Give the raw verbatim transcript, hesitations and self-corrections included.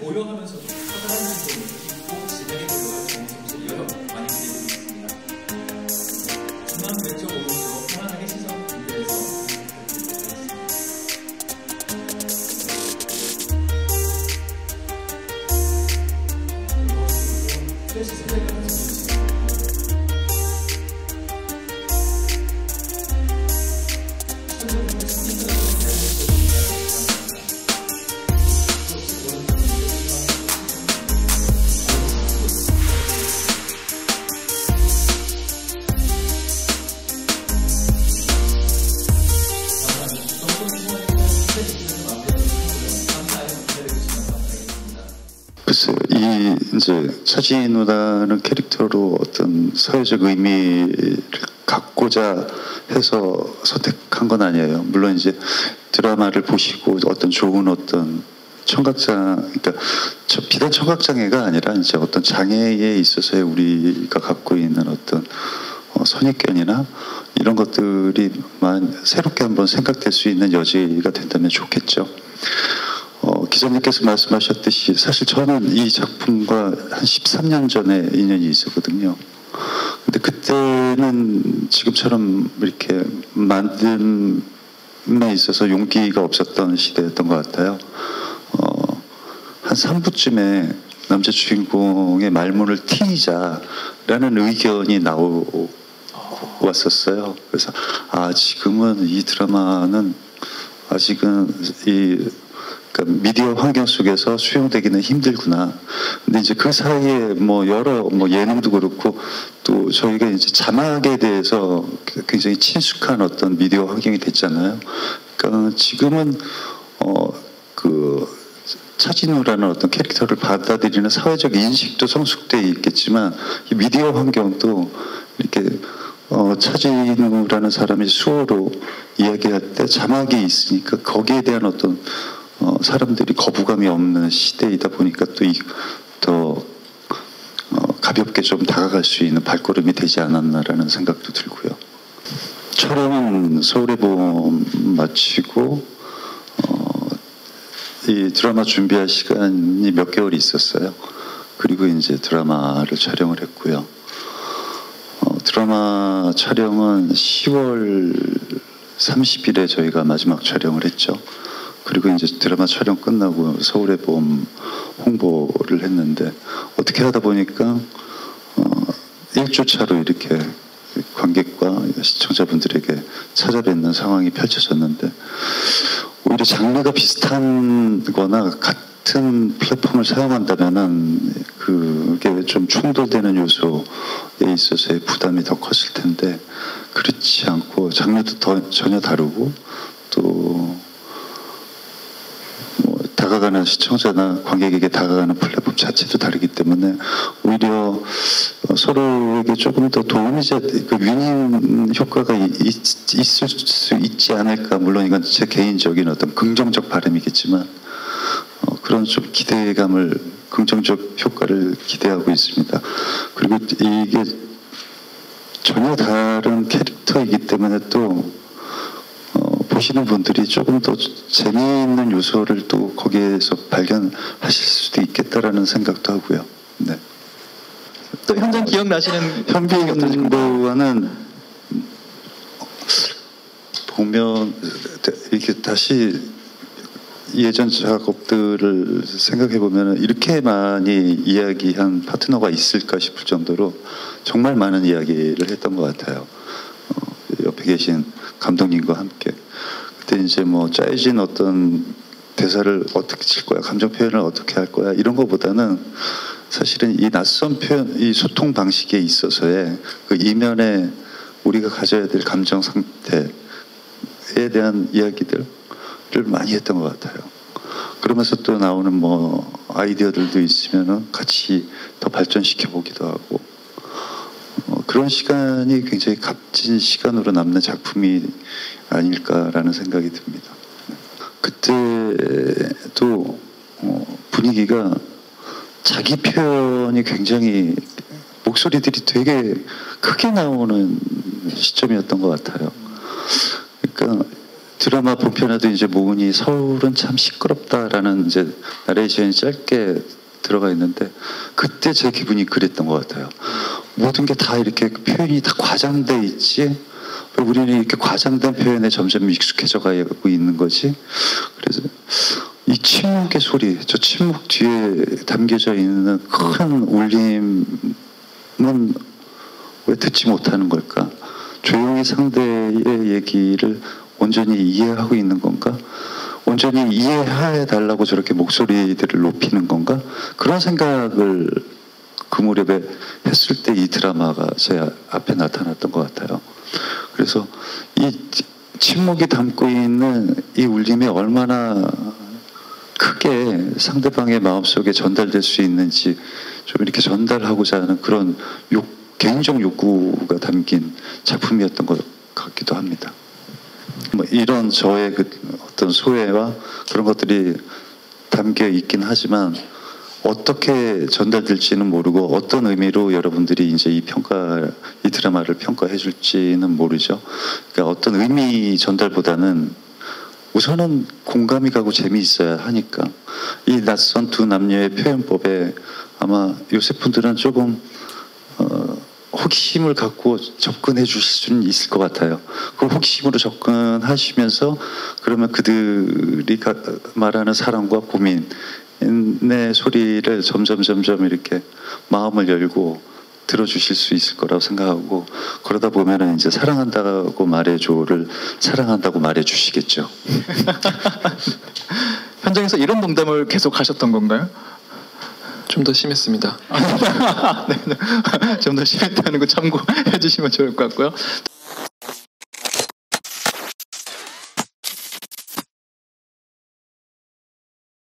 고요하면서도 커다란 느낌을 느끼고 지배의 고요한 정신을 여러 번 많이 드리고 있습니다. 주만 백점오분으로 편안하게 시선 준비해서 부탁드리겠습니다. 최시 세대가 하시는 글쎄요, 이 이제 서진우라는 캐릭터로 어떤 사회적 의미를 갖고자 해서 선택한 건 아니에요. 물론 이제 드라마를 보시고 어떤 좋은 어떤 청각장, 그러니까 저 비단 청각장애가 아니라 이제 어떤 장애에 있어서의 우리가 갖고 있는 어떤 선입견이나 이런 것들이만 새롭게 한번 생각될 수 있는 여지가 된다면 좋겠죠. 어, 기자님께서 말씀하셨듯이 사실 저는 이 작품과 한 십삼 년 전에 인연이 있었거든요. 근데 그때는 지금처럼 이렇게 만듦에 있어서 용기가 없었던 시대였던 것 같아요. 어, 한 삼 부쯤에 남자 주인공의 말문을 트이자라는 의견이 나왔었어요. 그래서 아, 지금은 이 드라마는 아직은 이 그러니까 미디어 환경 속에서 수용되기는 힘들구나. 근데 이제 그 사이에 뭐 여러 뭐 예능도 그렇고 또 저희가 이제 자막에 대해서 굉장히 친숙한 어떤 미디어 환경이 됐잖아요. 그러니까 지금은 어 그 차진우라는 어떤 캐릭터를 받아들이는 사회적 인식도 성숙돼 있겠지만 이 미디어 환경도 이렇게 어, 차진우라는 사람이 수어로 이야기할 때 자막이 있으니까 거기에 대한 어떤 어, 사람들이 거부감이 없는 시대이다 보니까 또 더 어, 가볍게 좀 다가갈 수 있는 발걸음이 되지 않았나라는 생각도 들고요. 촬영은 서울의 봄 마치고 어, 이 드라마 준비할 시간이 몇 개월이 있었어요. 그리고 이제 드라마를 촬영을 했고요. 어, 드라마 촬영은 시월 삼십일에 저희가 마지막 촬영을 했죠. 그리고 이제 드라마 촬영 끝나고 서울의 봄 홍보를 했는데 어떻게 하다 보니까 어, 일조차로 이렇게 관객과 시청자분들에게 찾아뵙는 상황이 펼쳐졌는데 오히려 장르가 비슷한 거나 같은 플랫폼을 사용한다면은 그게 좀 충돌되는 요소에 있어서의 부담이 더 컸을 텐데 그렇지 않고 장르도 더 전혀 다르고 또 다가가는 시청자나 관객에게 다가가는 플랫폼 자체도 다르기 때문에 오히려 서로에게 조금 더 도움이 그 윈윈 효과가 있, 있을 수 있지 않을까. 물론 이건 제 개인적인 어떤 긍정적 바람이겠지만 어, 그런 좀 기대감을 긍정적 효과를 기대하고 있습니다. 그리고 이게 전혀 다른 캐릭터이기 때문에 또 보시는 분들이 조금 더 재미있는 요소를 또 거기에서 발견하실 수도 있겠다라는 생각도 하고요. 네. 또 현장 기억나시는 현빈 배우와는 보면 이렇게 다시 예전 작업들을 생각해 보면 이렇게 많이 이야기한 파트너가 있을까 싶을 정도로 정말 많은 이야기를 했던 것 같아요. 옆에 계신 감독님과 함께 그때 이제 뭐 짜여진 어떤 대사를 어떻게 칠 거야, 감정 표현을 어떻게 할 거야 이런 것보다는 사실은 이 낯선 표현, 이 소통 방식에 있어서의 그 이면에 우리가 가져야 될 감정 상태에 대한 이야기들을 많이 했던 것 같아요. 그러면서 또 나오는 뭐 아이디어들도 있으면은 같이 더 발전시켜 보기도 하고. 그런 시간이 굉장히 값진 시간으로 남는 작품이 아닐까라는 생각이 듭니다. 그때도 분위기가 자기 표현이 굉장히 목소리들이 되게 크게 나오는 시점이었던 것 같아요. 그러니까 드라마 본편에도 이제 모은이 서울은 참 시끄럽다라는 이제 나레이션이 짧게 들어가 있는데 그때 제 기분이 그랬던 것 같아요. 모든 게 다 이렇게 표현이 다 과장돼 있지. 우리는 이렇게 과장된 표현에 점점 익숙해져 가고 있는 거지. 그래서 이 침묵의 소리, 저 침묵 뒤에 담겨져 있는 큰 울림은 왜 듣지 못하는 걸까? 조용히 상대의 얘기를 온전히 이해하고 있는 건가? 온전히 이해해달라고 저렇게 목소리들을 높이는 건가? 그런 생각을 그 무렵에 했을 때 이 드라마가 제 앞에 나타났던 것 같아요. 그래서 이 침묵이 담고 있는 이 울림이 얼마나 크게 상대방의 마음속에 전달될 수 있는지 좀 이렇게 전달하고자 하는 그런 욕, 개인적 욕구가 담긴 작품이었던 것 같기도 합니다. 뭐 이런 저의 그 어떤 소외와 그런 것들이 담겨 있긴 하지만 어떻게 전달될지는 모르고 어떤 의미로 여러분들이 이제 이 평가, 이 드라마를 평가해 줄지는 모르죠. 그러니까 어떤 의미 전달보다는 우선은 공감이 가고 재미있어야 하니까 이 낯선 두 남녀의 표현법에 아마 요새 분들은 조금 어, 호기심을 갖고 접근해 주실 수는 있을 것 같아요. 그 호기심으로 접근하시면서 그러면 그들이 말하는 사랑과 고민 내 소리를 점점 점점 이렇게 마음을 열고 들어주실 수 있을 거라고 생각하고 그러다 보면은 이제 사랑한다고 말해줘를 사랑한다고 말해주시겠죠. 현장에서 이런 농담을 계속 하셨던 건가요? 좀 더 심했습니다. 네, 네. 좀 더 심했다는 거 참고해 주시면 좋을 것 같고요.